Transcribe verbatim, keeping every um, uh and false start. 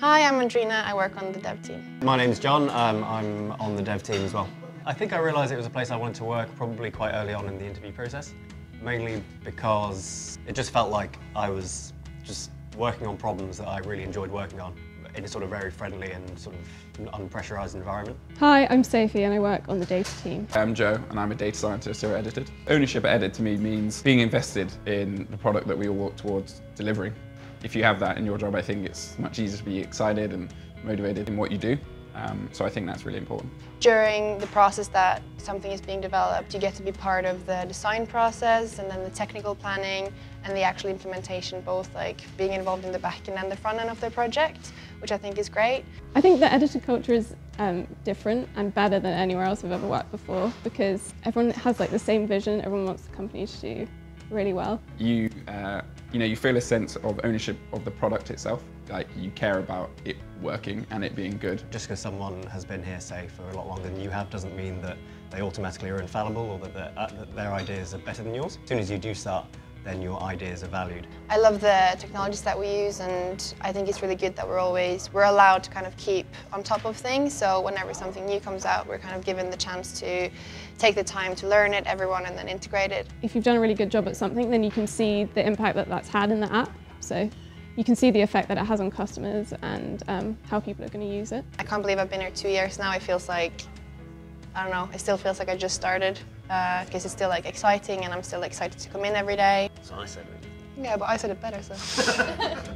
Hi, I'm Andrina. I work on the dev team. My name's John. Um, I'm on the dev team as well. I think I realised it was a place I wanted to work probably quite early on in the interview process, mainly because it just felt like I was just working on problems that I really enjoyed working on in a sort of very friendly and sort of unpressurised environment. Hi, I'm Sophie and I work on the data team. I'm Joe and I'm a data scientist here at Edited. Ownership at Edited to me means being invested in the product that we all work towards delivering. If you have that in your job, I think it's much easier to be excited and motivated in what you do. Um, so I think that's really important. During the process that something is being developed, you get to be part of the design process and then the technical planning and the actual implementation, both like being involved in the back end and the front end of the project, which I think is great. I think the editor culture is um, different and better than anywhere else I've ever worked before, because everyone has like the same vision, everyone wants the company to do really well. You, uh, you know, you feel a sense of ownership of the product itself. Like, you care about it working and it being good. Just because someone has been here, say, for a lot longer than you have doesn't mean that they automatically are infallible or that, uh, that their ideas are better than yours. As soon as you do start, then your ideas are valued. I love the technologies that we use, and I think it's really good that we're always, we're allowed to kind of keep on top of things, so whenever something new comes out, we're kind of given the chance to take the time to learn it, everyone, and then integrate it. If you've done a really good job at something, then you can see the impact that that's had in the app, so you can see the effect that it has on customers and um, how people are going to use it. I can't believe I've been here two years now. It feels like, I don't know, it still feels like I just started. Because uh, it's still like exciting, and I'm still excited to come in every day. So I said it. Yeah, but I said it better, so.